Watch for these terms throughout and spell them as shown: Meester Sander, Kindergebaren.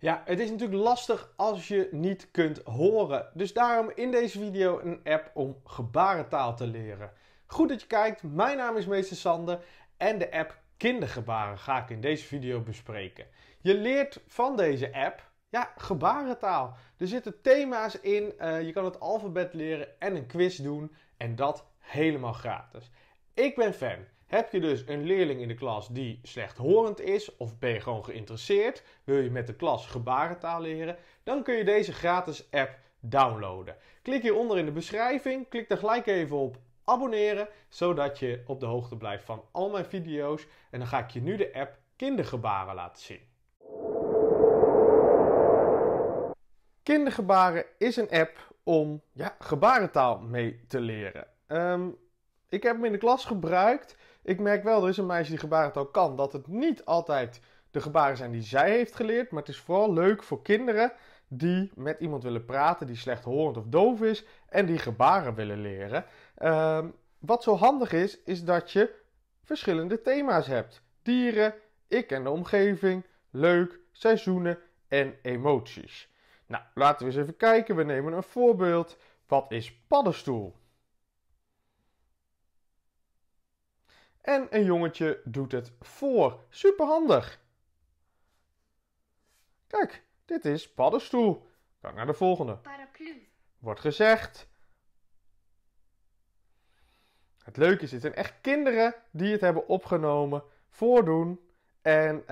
Ja, het is natuurlijk lastig als je niet kunt horen. Dus daarom in deze video een app om gebarentaal te leren. Goed dat je kijkt, mijn naam is Meester Sander en de app Kindergebaren ga ik in deze video bespreken. Je leert van deze app, ja, gebarentaal. Er zitten thema's in, je kan het alfabet leren en een quiz doen en dat helemaal gratis. Ik ben fan. Heb je dus een leerling in de klas die slechthorend is of ben je gewoon geïnteresseerd, wil je met de klas gebarentaal leren, dan kun je deze gratis app downloaden. Klik hieronder in de beschrijving, klik daar gelijk even op abonneren, zodat je op de hoogte blijft van al mijn video's. En dan ga ik je nu de app Kindergebaren laten zien. Kindergebaren is een app om gebarentaal mee te leren. Ik heb hem in de klas gebruikt. Ik merk wel, er is een meisje die gebarentaal kan, dat het niet altijd de gebaren zijn die zij heeft geleerd. Maar het is vooral leuk voor kinderen die met iemand willen praten die slechthorend of doof is en die gebaren willen leren. Wat zo handig is, is dat je verschillende thema's hebt. Dieren, ik en de omgeving, leuk, seizoenen en emoties. Nou, laten we eens even kijken. We nemen een voorbeeld. Wat is paddenstoel? En een jongetje doet het voor. Superhandig. Kijk, dit is paddenstoel. Ga naar de volgende. Paraplu. Wordt gezegd. Het leuke is, dit zijn echt kinderen die het hebben opgenomen, voordoen. En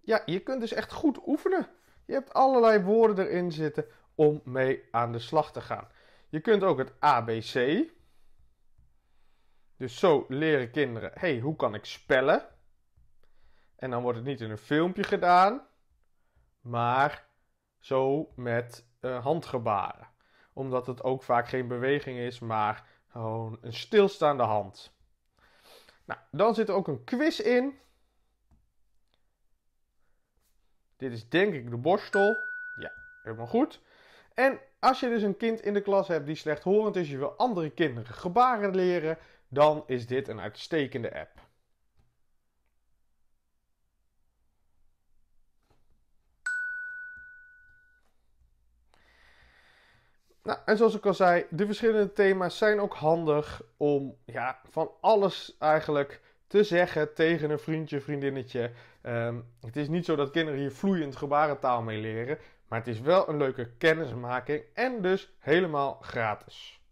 je kunt dus echt goed oefenen. Je hebt allerlei woorden erin zitten om mee aan de slag te gaan. Je kunt ook het ABC... Dus zo leren kinderen, hey, hoe kan ik spellen? En dan wordt het niet in een filmpje gedaan, maar zo met handgebaren. Omdat het ook vaak geen beweging is, maar gewoon een stilstaande hand. Nou, dan zit er ook een quiz in. Dit is denk ik de borstel. Ja, helemaal goed. En als je dus een kind in de klas hebt die slechthorend is, je wil andere kinderen gebaren leren, dan is dit een uitstekende app. Nou, en zoals ik al zei, de verschillende thema's zijn ook handig om van alles eigenlijk te zeggen tegen een vriendje, vriendinnetje. Het is niet zo dat kinderen hier vloeiend gebarentaal mee leren, maar het is wel een leuke kennismaking en dus helemaal gratis.